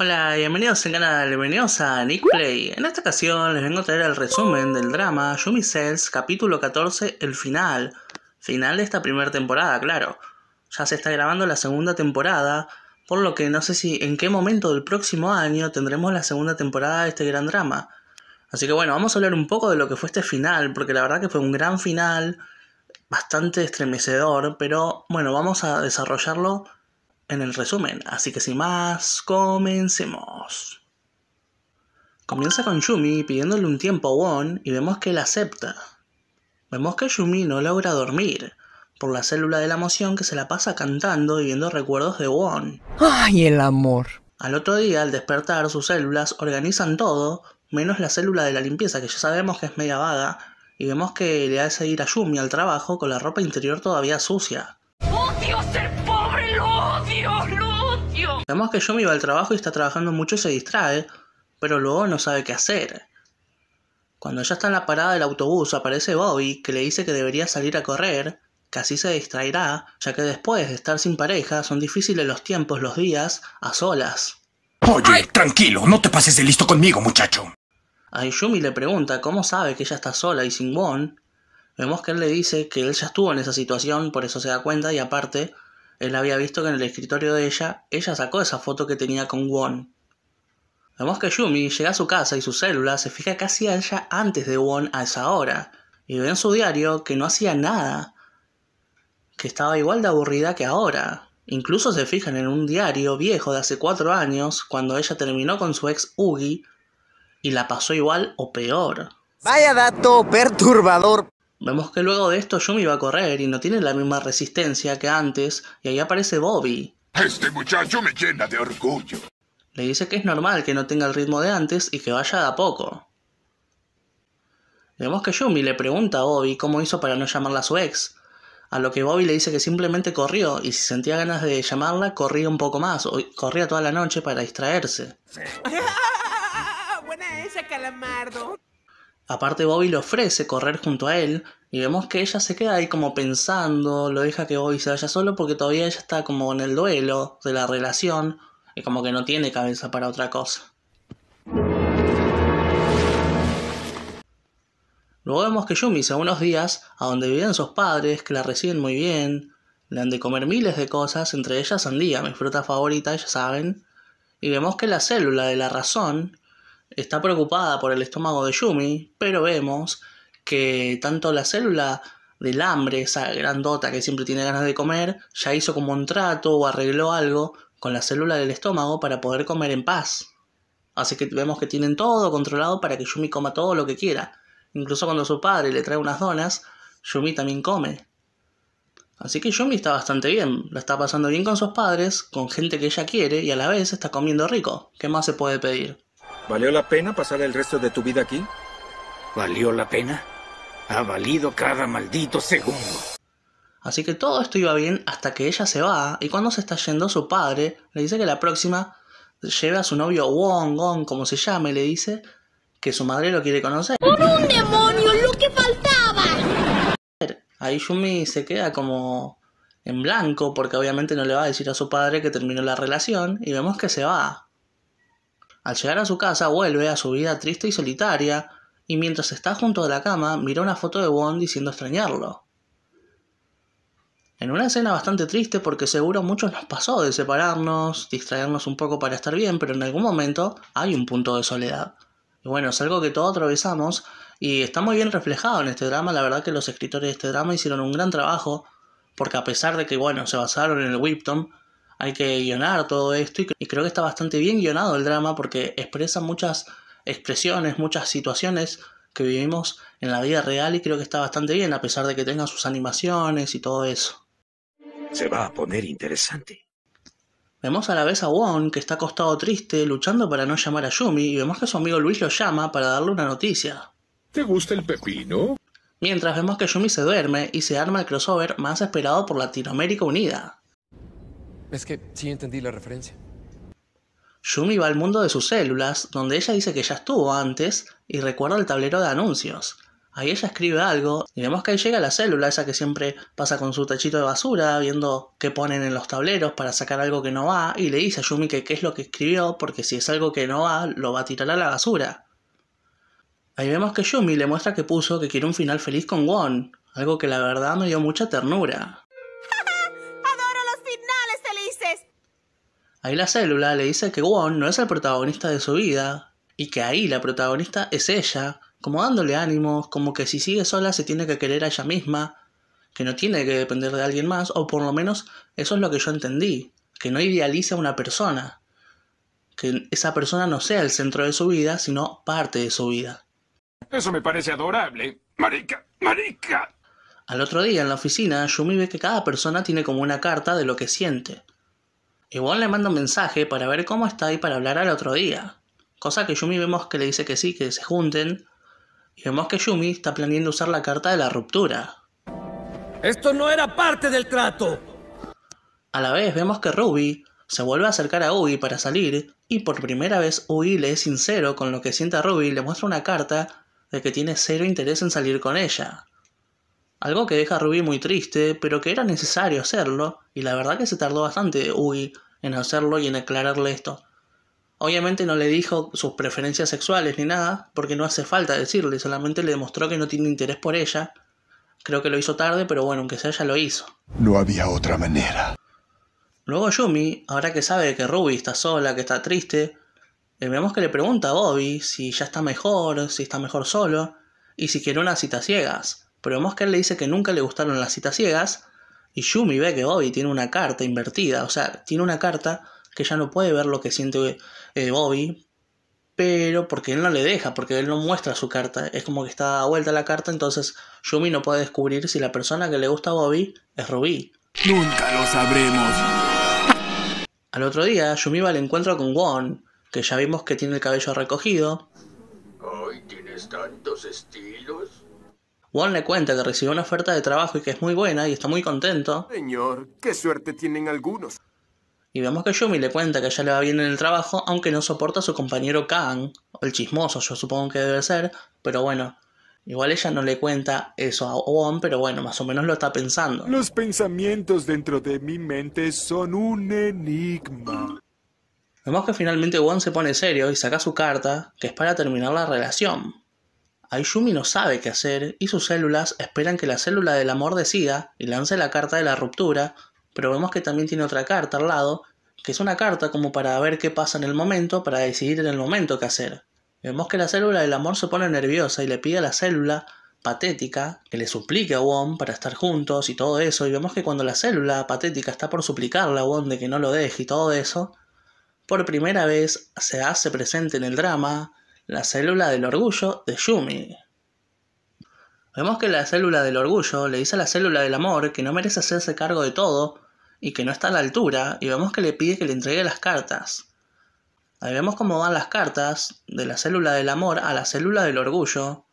Hola, bienvenidos en canal, bienvenidos a NickPlay. En esta ocasión les vengo a traer el resumen del drama Yumi's Cells capítulo 14, el final. Final de esta primera temporada, claro. Ya se está grabando la segunda temporada, por lo que no sé si en qué momento del próximo año tendremos la segunda temporada de este gran drama. Así que bueno, vamos a hablar un poco de lo que fue este final, porque la verdad que fue un gran final, bastante estremecedor, pero bueno, vamos a desarrollarlo en el resumen, así que sin más, comencemos. Comienza con Yumi pidiéndole un tiempo a Won y vemos que él acepta. Vemos que Yumi no logra dormir, por la célula de la emoción que se la pasa cantando y viendo recuerdos de Won. ¡Ay, el amor! Al otro día, al despertar, sus células organizan todo, menos la célula de la limpieza, que ya sabemos que es media vaga, y vemos que le hace ir a Yumi al trabajo con la ropa interior todavía sucia. ¡Odio ser pobre! ¡Lo odio! ¡Lo odio! Vemos que Yumi va al trabajo y está trabajando mucho y se distrae, pero luego no sabe qué hacer. Cuando ya está en la parada del autobús aparece Babi, que le dice que debería salir a correr, que así se distraerá, ya que después de estar sin pareja son difíciles los tiempos, los días, a solas. Oye, ¡ay! Tranquilo, no te pases de listo conmigo, muchacho. A Yumi le pregunta cómo sabe que ella está sola y sin Won. Vemos que él le dice que él ya estuvo en esa situación, por eso se da cuenta, y aparte, él había visto que en el escritorio de ella sacó esa foto que tenía con Won. Vemos que Yumi llega a su casa y su célula se fija casi a ella antes de Won a esa hora, y ve en su diario que no hacía nada, que estaba igual de aburrida que ahora. Incluso se fijan en un diario viejo de hace 4 años, cuando ella terminó con su ex Yugi, y la pasó igual o peor. ¡Vaya dato perturbador! Vemos que luego de esto Yumi va a correr y no tiene la misma resistencia que antes, y ahí aparece Babi. Este muchacho me llena de orgullo. Le dice que es normal que no tenga el ritmo de antes y que vaya de a poco. Vemos que Yumi le pregunta a Babi cómo hizo para no llamarla a su ex, a lo que Babi le dice que simplemente corrió, y si sentía ganas de llamarla, corría un poco más, o corría toda la noche para distraerse. Sí. Buena esa, calamardo. Aparte, Babi le ofrece correr junto a él, y vemos que ella se queda ahí como pensando, lo deja que Babi se vaya solo porque todavía ella está como en el duelo de la relación, y como que no tiene cabeza para otra cosa. Luego vemos que Yumi se va unos días a donde viven sus padres, que la reciben muy bien, le han de comer miles de cosas, entre ellas sandía, mi fruta favorita, ya saben, y vemos que la célula de la razón está preocupada por el estómago de Yumi, pero vemos que tanto la célula del hambre, esa grandota que siempre tiene ganas de comer, ya hizo como un trato o arregló algo con la célula del estómago para poder comer en paz. Así que vemos que tienen todo controlado para que Yumi coma todo lo que quiera. Incluso cuando su padre le trae unas donas, Yumi también come. Así que Yumi está bastante bien, la está pasando bien con sus padres, con gente que ella quiere, y a la vez está comiendo rico. ¿Qué más se puede pedir? ¿Valió la pena pasar el resto de tu vida aquí? ¿Valió la pena? Ha valido cada maldito segundo. Así que todo esto iba bien hasta que ella se va, y cuando se está yendo su padre le dice que la próxima lleve a su novio Won, como se llame, le dice que su madre lo quiere conocer. ¡Por un demonio, lo que faltaba! Ahí Yumi se queda como en blanco, porque obviamente no le va a decir a su padre que terminó la relación, y vemos que se va. Al llegar a su casa vuelve a su vida triste y solitaria, y mientras está junto a la cama mira una foto de Won diciendo extrañarlo. En una escena bastante triste, porque seguro a muchos nos pasó de separarnos, distraernos un poco para estar bien, pero en algún momento hay un punto de soledad. Y bueno, es algo que todos atravesamos y está muy bien reflejado en este drama. La verdad que los escritores de este drama hicieron un gran trabajo, porque a pesar de que bueno, se basaron en el Whipton, hay que guionar todo esto, y creo que está bastante bien guionado el drama, porque expresa muchas expresiones, muchas situaciones que vivimos en la vida real, y creo que está bastante bien a pesar de que tenga sus animaciones y todo eso. Se va a poner interesante. Vemos a la vez a Won, que está acostado triste, luchando para no llamar a Yumi, y vemos que su amigo Luis lo llama para darle una noticia. ¿Te gusta el pepino? Mientras vemos que Yumi se duerme y se arma el crossover más esperado por Latinoamérica Unida. Es que sí entendí la referencia. Yumi va al mundo de sus células, donde ella dice que ya estuvo antes, y recuerda el tablero de anuncios. Ahí ella escribe algo y vemos que ahí llega la célula, esa que siempre pasa con su tachito de basura, viendo qué ponen en los tableros para sacar algo que no va, y le dice a Yumi que qué es lo que escribió, porque si es algo que no va, lo va a tirar a la basura. Ahí vemos que Yumi le muestra que puso que quiere un final feliz con Won, algo que la verdad me dio mucha ternura. ¡Adoro los finales felices! Ahí la célula le dice que Won no es el protagonista de su vida, y que ahí la protagonista es ella, como dándole ánimos, como que si sigue sola se tiene que querer a ella misma, que no tiene que depender de alguien más, o por lo menos eso es lo que yo entendí, que no idealiza a una persona, que esa persona no sea el centro de su vida, sino parte de su vida. Eso me parece adorable. ¡Marica! ¡Marica! Al otro día en la oficina, Yumi ve que cada persona tiene como una carta de lo que siente. Y Won le manda un mensaje para ver cómo está y para hablar al otro día, cosa que Yumi vemos que le dice que sí, que se junten. Y vemos que Yumi está planeando usar la carta de la ruptura. ¡Esto no era parte del trato! A la vez vemos que Ruby se vuelve a acercar a Ugi para salir, y por primera vez Ugi le es sincero con lo que siente a Ruby y le muestra una carta de que tiene cero interés en salir con ella. Algo que deja a Ruby muy triste, pero que era necesario hacerlo, y la verdad que se tardó bastante Ugi en hacerlo y en aclararle esto. Obviamente no le dijo sus preferencias sexuales ni nada, porque no hace falta decirle, solamente le demostró que no tiene interés por ella. Creo que lo hizo tarde, pero bueno, aunque sea, ya lo hizo. No había otra manera. Luego Yumi, ahora que sabe que Ruby está sola, que está triste, vemos que le pregunta a Bobby si ya está mejor, si está mejor solo, y si quiere unas citas ciegas. Pero vemos que él le dice que nunca le gustaron las citas ciegas, y Yumi ve que Bobby tiene una carta invertida, o sea, tiene una carta que ya no puede ver lo que siente Bobby, pero porque él no le deja, porque él no muestra su carta, es como que está dada vuelta la carta, entonces Yumi no puede descubrir si la persona que le gusta a Bobby es Ruby. Nunca lo sabremos. Al otro día, Yumi va al encuentro con Won, que ya vimos que tiene el cabello recogido. Ay, tienes tantos estilos. Won le cuenta que recibió una oferta de trabajo y que es muy buena y está muy contento. Señor, qué suerte tienen algunos. Y vemos que Yumi le cuenta que ya le va bien en el trabajo, aunque no soporta a su compañero Kang, o el chismoso, yo supongo que debe ser, pero bueno, igual ella no le cuenta eso a Won, pero bueno, más o menos lo está pensando. Los pensamientos dentro de mi mente son un enigma. Vemos que finalmente Won se pone serio y saca su carta, que es para terminar la relación. Ahí Yumi no sabe qué hacer, y sus células esperan que la célula del amor decida y lance la carta de la ruptura, pero vemos que también tiene otra carta al lado, que es una carta como para ver qué pasa en el momento, para decidir en el momento qué hacer. Vemos que la célula del amor se pone nerviosa y le pide a la célula patética que le suplique a Won para estar juntos y todo eso, y vemos que cuando la célula patética está por suplicarle a Won de que no lo deje y todo eso, por primera vez se hace presente en el drama la célula del orgullo de Yumi. Vemos que la célula del orgullo le dice a la célula del amor que no merece hacerse cargo de todo, y que no está a la altura, y vemos que le pide que le entregue las cartas. Ahí vemos cómo van las cartas de la célula del amor a la célula del orgullo,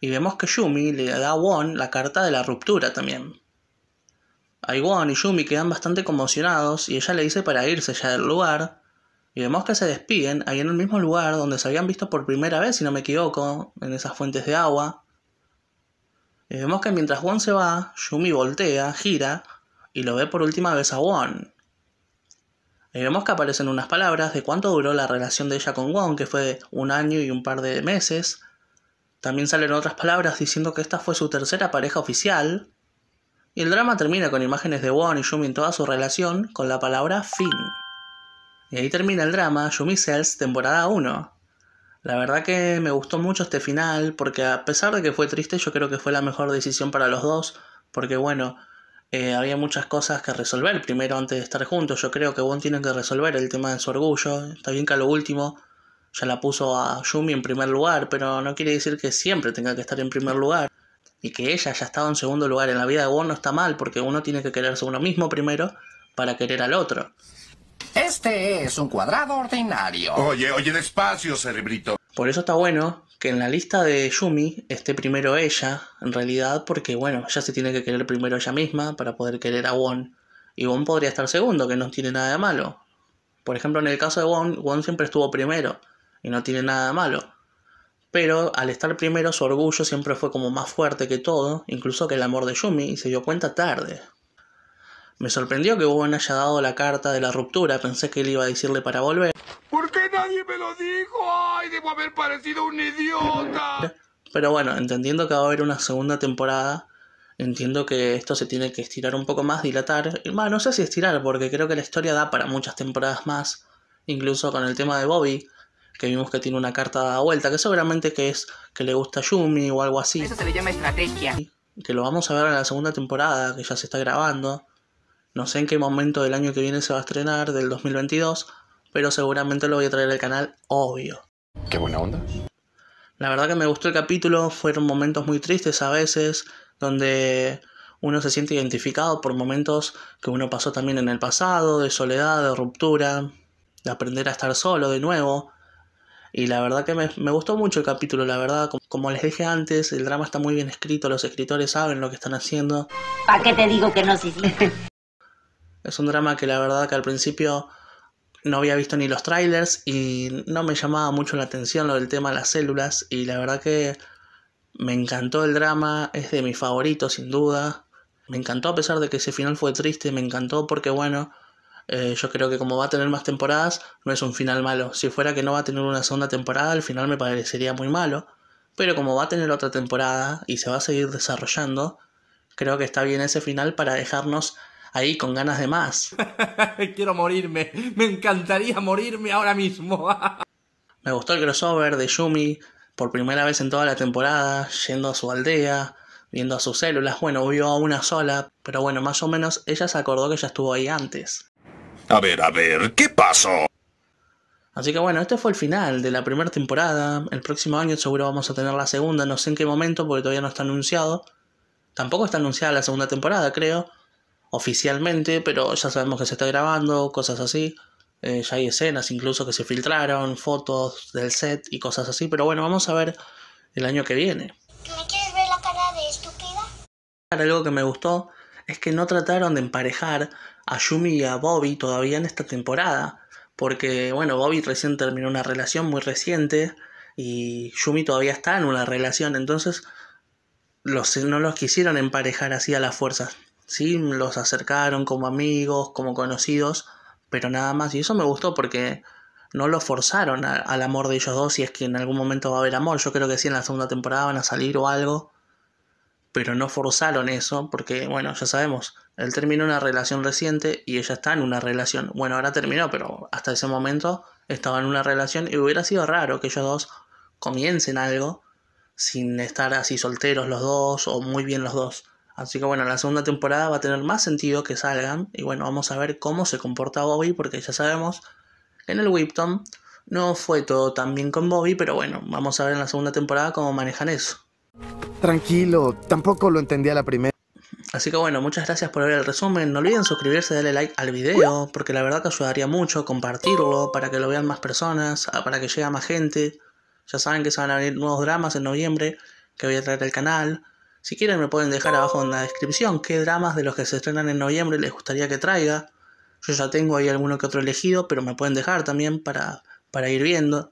y vemos que Yumi le da a Won la carta de la ruptura también. Ahí Won y Yumi quedan bastante conmocionados, y ella le dice para irse ya del lugar, y vemos que se despiden ahí en el mismo lugar donde se habían visto por primera vez, si no me equivoco, en esas fuentes de agua. Y vemos que mientras Won se va, Yumi voltea, gira, y lo ve por última vez a Won. Y vemos que aparecen unas palabras de cuánto duró la relación de ella con Won, que fue de 1 año y un par de meses. También salen otras palabras diciendo que esta fue su tercera pareja oficial. Y el drama termina con imágenes de Won y Yumi en toda su relación, con la palabra fin. Y ahí termina el drama Yumi's Cells temporada 1. La verdad que me gustó mucho este final, porque a pesar de que fue triste, yo creo que fue la mejor decisión para los dos, porque bueno, había muchas cosas que resolver primero antes de estar juntos. Yo creo que Won tiene que resolver el tema de su orgullo. Está bien que a lo último ya la puso a Yumi en primer lugar, pero no quiere decir que siempre tenga que estar en primer lugar. Y que ella haya estado en segundo lugar en la vida de Won no está mal, porque uno tiene que quererse uno mismo primero para querer al otro. Este es un cuadrado ordinario. Oye, oye, despacio, cerebrito. Por eso está bueno que en la lista de Yumi esté primero ella, en realidad, porque bueno, ella se tiene que querer primero ella misma para poder querer a Won. Y Won podría estar segundo, que no tiene nada de malo. Por ejemplo, en el caso de Won, Won siempre estuvo primero, y no tiene nada de malo. Pero al estar primero, su orgullo siempre fue como más fuerte que todo, incluso que el amor de Yumi, y se dio cuenta tarde. Me sorprendió que Won haya dado la carta de la ruptura, pensé que él iba a decirle para volver. ¿Por qué nadie me lo dijo? ¡Ay, debo haber parecido un idiota! Pero bueno, entendiendo que va a haber una segunda temporada, entiendo que esto se tiene que estirar un poco más, dilatar. Bueno, no sé si estirar, porque creo que la historia da para muchas temporadas más, incluso con el tema de Babi, que vimos que tiene una carta dada vuelta, que seguramente que es que le gusta Yumi o algo así. Eso se le llama estrategia. Que lo vamos a ver en la segunda temporada, que ya se está grabando. No sé en qué momento del año que viene se va a estrenar, del 2022, pero seguramente lo voy a traer al canal, obvio. Qué buena onda. La verdad que me gustó el capítulo, fueron momentos muy tristes a veces, donde uno se siente identificado por momentos que uno pasó también en el pasado, de soledad, de ruptura, de aprender a estar solo de nuevo. Y la verdad que me gustó mucho el capítulo, la verdad. Como les dije antes, el drama está muy bien escrito, los escritores saben lo que están haciendo. ¿Para qué te digo que no, sí? Es un drama que la verdad que al principio no había visto ni los trailers y no me llamaba mucho la atención lo del tema de las células. Y la verdad que me encantó el drama, es de mis favoritos sin duda. Me encantó a pesar de que ese final fue triste, me encantó porque bueno... yo creo que como va a tener más temporadas, no es un final malo. Si fuera que no va a tener una segunda temporada, el final me parecería muy malo. Pero como va a tener otra temporada y se va a seguir desarrollando, creo que está bien ese final para dejarnos ahí con ganas de más. Quiero morirme, me encantaría morirme ahora mismo. Me gustó el crossover de Yumi, por primera vez en toda la temporada, yendo a su aldea, viendo a sus células. Bueno, vio a una sola, pero bueno, más o menos ella se acordó que ya estuvo ahí antes. A ver, ¿qué pasó? Así que bueno, este fue el final de la primera temporada. El próximo año seguro vamos a tener la segunda, no sé en qué momento porque todavía no está anunciado. Tampoco está anunciada la segunda temporada, creo, oficialmente, pero ya sabemos que se está grabando, cosas así. Ya hay escenas incluso que se filtraron, fotos del set y cosas así, pero bueno, vamos a ver el año que viene. ¿Me quieres ver la cara de estúpida? Algo que me gustó es que no trataron de emparejar a Yumi y a Babi todavía en esta temporada, porque bueno, Babi recién terminó una relación muy reciente y Yumi todavía está en una relación, entonces no los quisieron emparejar así a la fuerza, sí, los acercaron como amigos, como conocidos, pero nada más, y eso me gustó porque no los forzaron al amor de ellos dos, si es que en algún momento va a haber amor, yo creo que sí en la segunda temporada van a salir o algo. Pero no forzaron eso, porque, bueno, ya sabemos, él terminó una relación reciente y ella está en una relación. Bueno, ahora terminó, pero hasta ese momento estaba en una relación y hubiera sido raro que ellos dos comiencen algo sin estar así solteros los dos o muy bien los dos. Así que, bueno, la segunda temporada va a tener más sentido que salgan y, bueno, vamos a ver cómo se comporta Babi, porque ya sabemos que en el Whipton no fue todo tan bien con Babi, pero, bueno, vamos a ver en la segunda temporada cómo manejan eso. Tranquilo, tampoco lo entendí a la primera. Así que bueno, muchas gracias por ver el resumen. No olviden suscribirse, darle like al video, porque la verdad que ayudaría mucho compartirlo para que lo vean más personas, para que llegue a más gente. Ya saben que se van a venir nuevos dramas en noviembre que voy a traer al canal. Si quieren me pueden dejar abajo en la descripción qué dramas de los que se estrenan en noviembre les gustaría que traiga. Yo ya tengo ahí alguno que otro elegido, pero me pueden dejar también para ir viendo.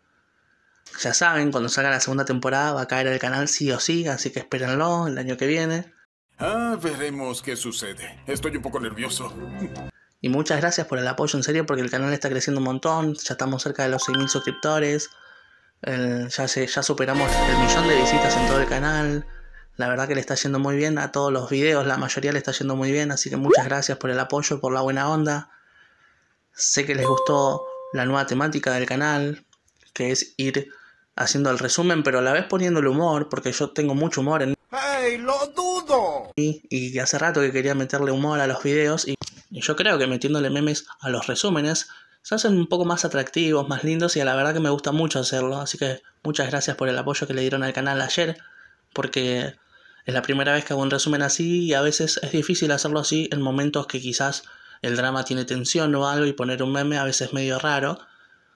Ya saben, cuando salga la segunda temporada va a caer el canal sí o sí, así que espérenlo el año que viene. Ah, veremos qué sucede. Estoy un poco nervioso. Y muchas gracias por el apoyo, en serio, porque el canal está creciendo un montón. Ya estamos cerca de los 6.000 suscriptores. Ya superamos el 1.000.000 de visitas en todo el canal. La verdad que le está yendo muy bien a todos los videos, la mayoría le está yendo muy bien. Así que muchas gracias por el apoyo, por la buena onda. Sé que les gustó la nueva temática del canal, que es ir haciendo el resumen, pero a la vez poniendo el humor, porque yo tengo mucho humor en... ¡Hey, lo dudo! Y hace rato que quería meterle humor a los videos, y yo creo que metiéndole memes a los resúmenes, se hacen un poco más atractivos, más lindos, y a la verdad que me gusta mucho hacerlo, así que muchas gracias por el apoyo que le dieron al canal ayer, porque es la primera vez que hago un resumen así, y a veces es difícil hacerlo así en momentos que quizás el drama tiene tensión o algo, y poner un meme a veces es medio raro,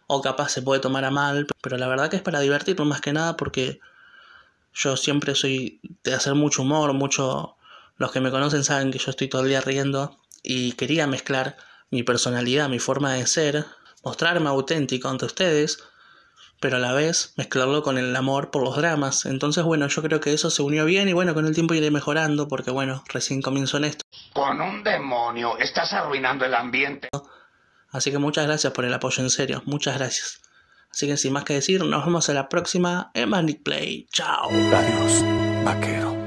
o capaz se puede tomar a mal, pero la verdad que es para divertirnos más que nada porque yo siempre soy de hacer mucho humor, mucho... Los que me conocen saben que yo estoy todo el día riendo y quería mezclar mi personalidad, mi forma de ser, mostrarme auténtico ante ustedes, pero a la vez mezclarlo con el amor por los dramas. Entonces, bueno, yo creo que eso se unió bien y bueno, con el tiempo iré mejorando porque, bueno, recién comienzo en esto. ¡Con un demonio! ¡Estás arruinando el ambiente! Así que muchas gracias por el apoyo, en serio, muchas gracias. Así que sin más que decir, nos vemos en la próxima. NickPlay. ¡Chao! Adiós, vaquero.